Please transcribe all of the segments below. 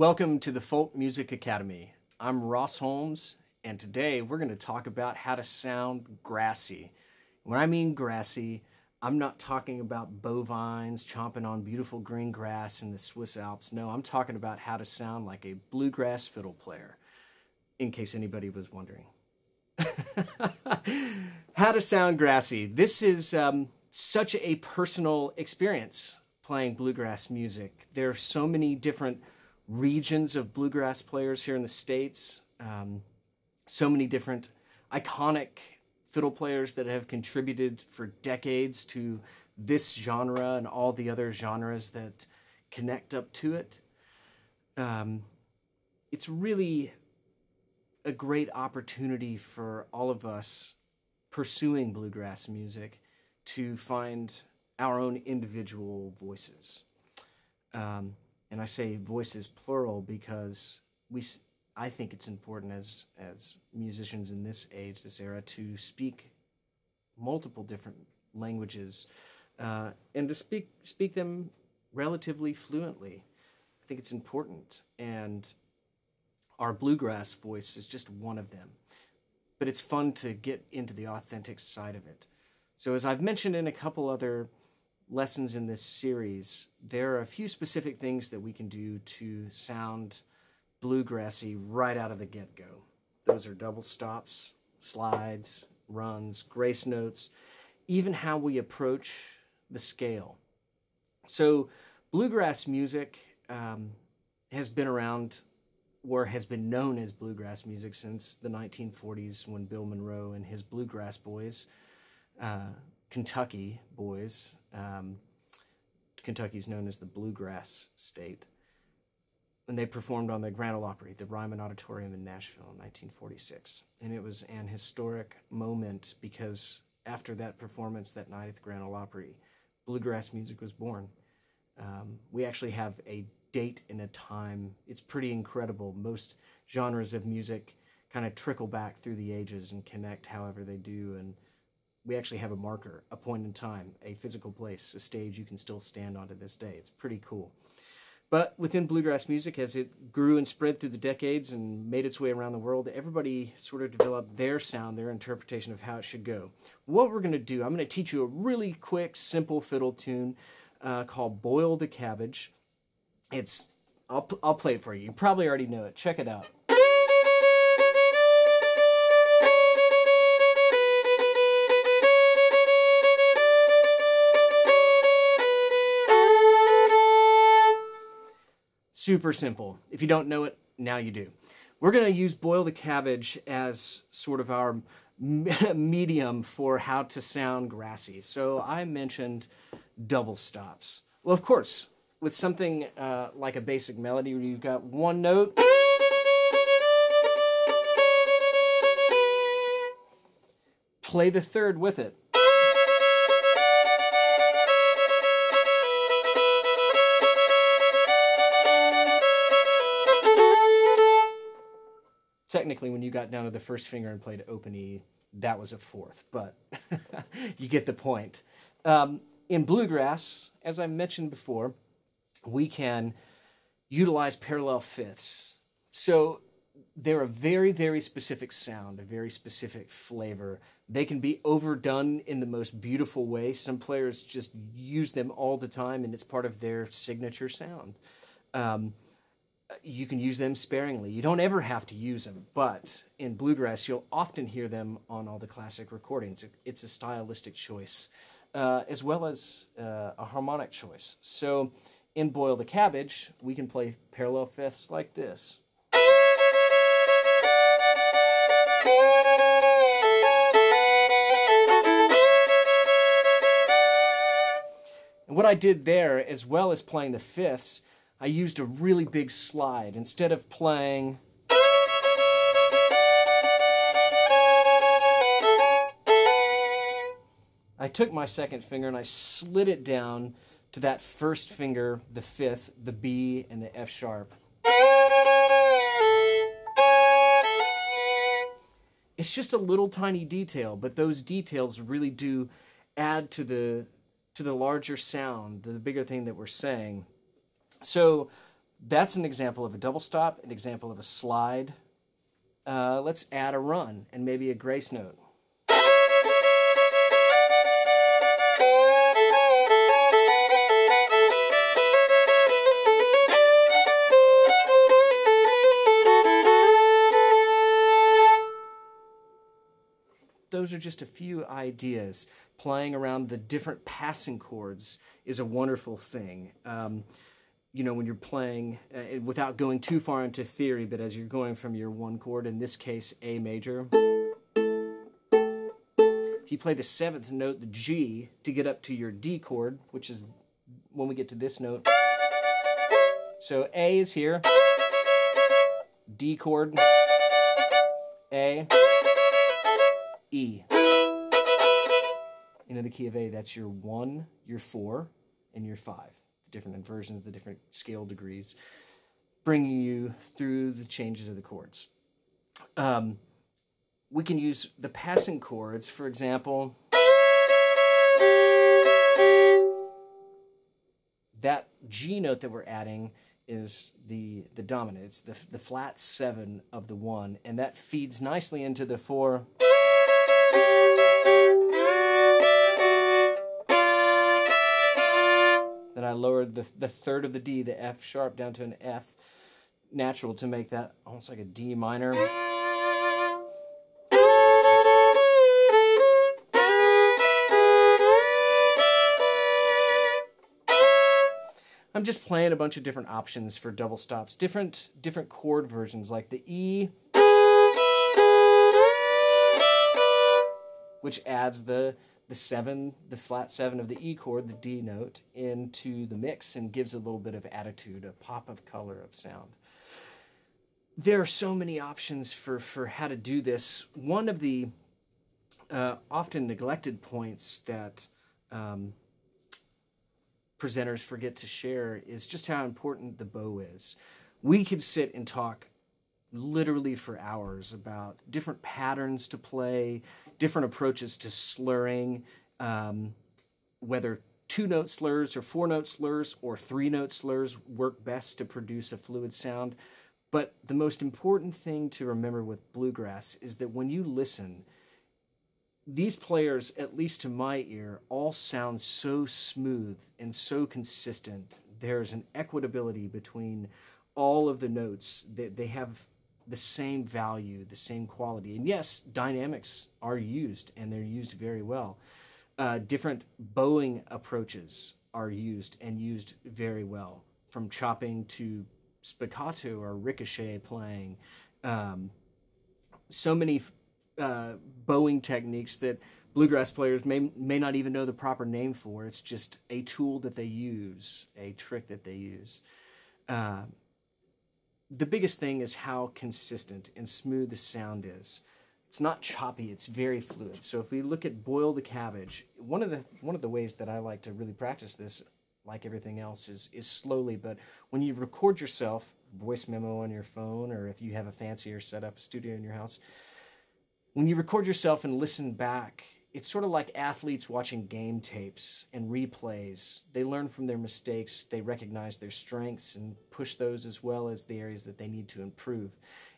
Welcome to the Folk Music Academy. I'm Ross Holmes, and today we're going to talk about how to sound grassy. When I mean grassy, I'm not talking about bovines chomping on beautiful green grass in the Swiss Alps. No, I'm talking about how to sound like a bluegrass fiddle player, in case anybody was wondering. How to sound grassy. This is such a personal experience playing bluegrass music. There are so many different regions of bluegrass players here in the States, so many different iconic fiddle players that have contributed for decades to this genre and all the other genres that connect up to it. It's really a great opportunity for all of us pursuing bluegrass music to find our own individual voices. And I say voices plural because I think it's important as musicians in this age, this era, to speak multiple different languages and to speak them relatively fluently. I think it's important, and our bluegrass voice is just one of them. But it's fun to get into the authentic side of it. So as I've mentioned in a couple other lessons in this series, there are a few specific things that we can do to sound bluegrassy right out of the get-go. Those are double stops, slides, runs, grace notes, even how we approach the scale. So bluegrass music has been around, or has been known as bluegrass music, since the 1940s, when Bill Monroe and his Bluegrass Boys, Kentucky boys, Kentucky's known as the Bluegrass State, and they performed on the Grand Ole Opry, the Ryman Auditorium in Nashville in 1946. And it was an historic moment because after that performance that night at the Grand Ole Opry, bluegrass music was born. We actually have a date and a time. It's pretty incredible. Most genres of music kind of trickle back through the ages and connect however they do, and we actually have a marker, a point in time, a physical place, a stage you can still stand on to this day. It's pretty cool. But within bluegrass music, as it grew and spread through the decades and made its way around the world, everybody sort of developed their sound, their interpretation of how it should go. What we're going to do, I'm going to teach you a really quick, simple fiddle tune called Boil the Cabbage. I'll play it for you. You probably already know it. Check it out. Super simple. If you don't know it, now you do. We're going to use Boil the Cabbage as sort of our medium for how to sound grassy. So I mentioned double stops. Well, of course, with something like a basic melody where you've got one note, play the third with it. Technically, when you got down to the first finger and played open E, that was a fourth, but you get the point. In bluegrass, as I mentioned before, we can utilize parallel fifths. So they're a very, very specific sound, a very specific flavor. They can be overdone in the most beautiful way. Some players just use them all the time, and it's part of their signature sound. You can use them sparingly. You don't ever have to use them, but in bluegrass, you'll often hear them on all the classic recordings. It's a stylistic choice, as well as a harmonic choice. So in Boil the Cabbage, we can play parallel fifths like this. And what I did there, as well as playing the fifths, I used a really big slide. Instead of playing I took my second finger and I slid it down to that first finger, the fifth, the B and the F sharp. It's just a little tiny detail, but those details really do add to the larger sound, the bigger thing that we're saying. So That's an example of a double stop, an example of a slide. Let's add a run and maybe a grace note. Those are just a few ideas. Playing around the different passing chords is a wonderful thing. You know, when you're playing, without going too far into theory, but as you're going from your one chord, in this case, A major. If you play the seventh note, the G, to get up to your D chord, which is when we get to this note. So A is here, D chord, A, E. And in the key of A, that's your 1, your 4, and your 5. Different inversions, the different scale degrees, bringing you through the changes of the chords. We can use the passing chords, for example, that G note that we're adding is the dominant. It's the flat 7 of the 1, and that feeds nicely into the 4. Then I lowered the third of the D, the F sharp, down to an F natural to make that almost like a D minor. I'm just playing a bunch of different options for double stops, different chord versions, like the E, which adds the 7, the flat 7 of the E chord, the D note, into the mix and gives a little bit of attitude, a pop of color, of sound. There are so many options for how to do this. One of the often neglected points that presenters forget to share is just how important the bow is. We could sit and talk literally for hours about different patterns to play, different approaches to slurring, whether 2-note slurs or 4-note slurs or 3-note slurs work best to produce a fluid sound. But the most important thing to remember with bluegrass is that when you listen, these players, at least to my ear, all sound so smooth and so consistent. There's an equitability between all of the notes. They have the same value, the same quality. And yes, dynamics are used, and they're used very well. Different bowing approaches are used and used very well, from chopping to spiccato or ricochet playing. So many bowing techniques that bluegrass players may not even know the proper name for. It's just a tool that they use, a trick that they use. The biggest thing is how consistent and smooth the sound is. It's not choppy, it's very fluid. So if we look at Boil the Cabbage, one of the ways that I like to really practice this, like everything else, is slowly. But when you record yourself, voice memo on your phone, or if you have a fancier setup, a studio in your house, when you record yourself and listen back, it's sort of like athletes watching game tapes and replays. They learn from their mistakes, they recognize their strengths and push those, as well as the areas that they need to improve.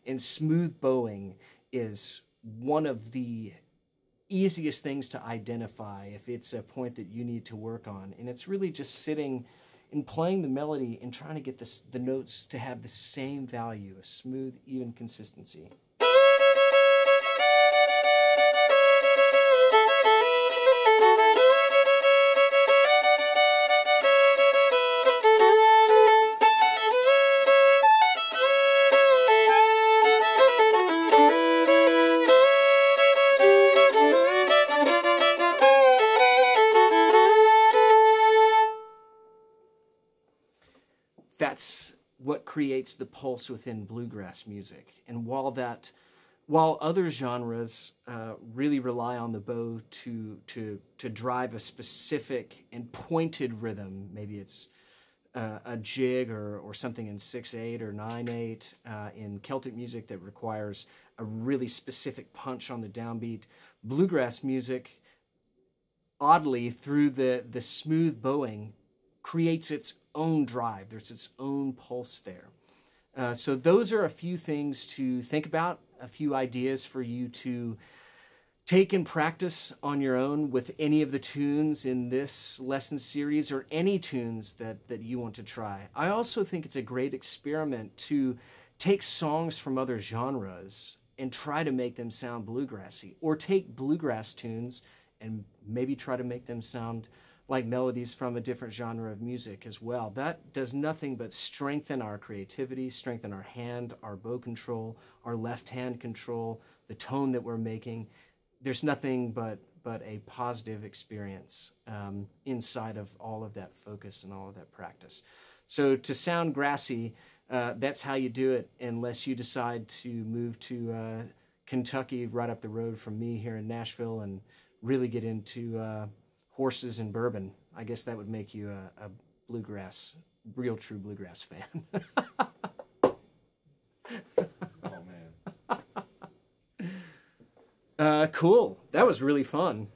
And smooth bowing is one of the easiest things to identify if it's a point that you need to work on. And it's really just sitting and playing the melody and trying to get the notes to have the same value, a smooth, even consistency. That's what creates the pulse within bluegrass music. And while other genres really rely on the bow to drive a specific and pointed rhythm, maybe it's a jig or something in 6/8 or 9/8 in Celtic music that requires a really specific punch on the downbeat, bluegrass music, oddly, through the smooth bowing, creates its own drive. There's its own pulse there. So those are a few things to think about, a few ideas for you to take and practice on your own with any of the tunes in this lesson series or any tunes that you want to try. I also think it's a great experiment to take songs from other genres and try to make them sound bluegrassy, or take bluegrass tunes and maybe try to make them sound like melodies from a different genre of music as well. That does nothing but strengthen our creativity, strengthen our hand, our bow control, our left hand control, the tone that we're making. There's nothing but a positive experience inside of all of that focus and all of that practice. So to sound grassy, that's how you do it, unless you decide to move to Kentucky right up the road from me here in Nashville and really get into horses and bourbon. I guess that would make you a bluegrass, real true bluegrass fan. Oh man. Cool. That was really fun.